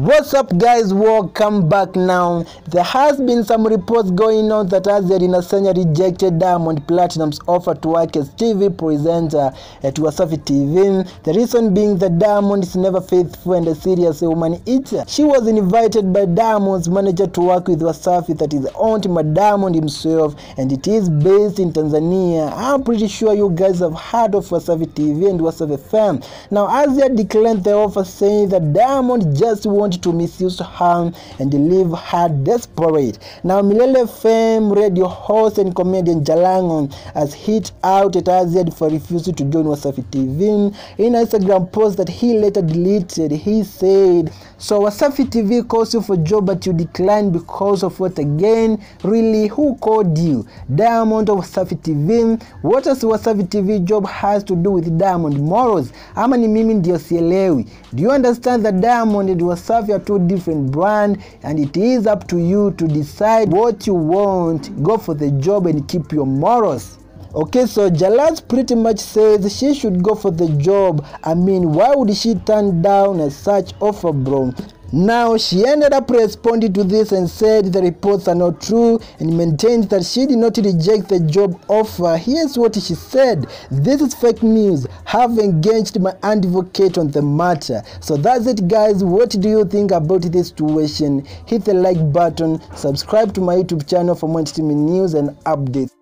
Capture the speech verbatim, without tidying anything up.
What's up, guys? Welcome back. Now, there has been some reports going on that Azziad Nasenya rejected Diamond Platnumz's offer to work as T V presenter at Wasafi T V. The reason being that Diamond is never faithful and a serious woman eater. She was invited by Diamond's manager to work with Wasafi, that is owned by Diamond himself, and it is based in Tanzania. I'm pretty sure you guys have heard of Wasafi T V and Wasafi F M. Now, Azziad declined the offer, saying that Diamond just wanted to misuse her and leave her desperate. Now, Milele F M radio host and comedian Jalangon has hit out at Azziad for refusing to join Wasafi T V. In an Instagram post that he later deleted, he said, "So Wasafi T V calls you for job, but you decline because of what again? Really, who called you? Diamond of Wasafi T V? What does Wasafi T V job has to do with Diamond morals? Ama ni mimi ndio sielewi. Do you understand that Diamond and Wasafi are two different brands, and it is up to you to decide what you want. Go for the job and keep your morals." Okay, so Jalas pretty much says she should go for the job. I mean, why would she turn down a such offer, bro? Now, she ended up responding to this and said the reports are not true and maintained that she did not reject the job offer. Here's what she said: "This is fake news. Have engaged my advocate on the matter." So that's it, guys. What do you think about this situation? Hit the like button, subscribe to my YouTube channel for more entertainment news and updates.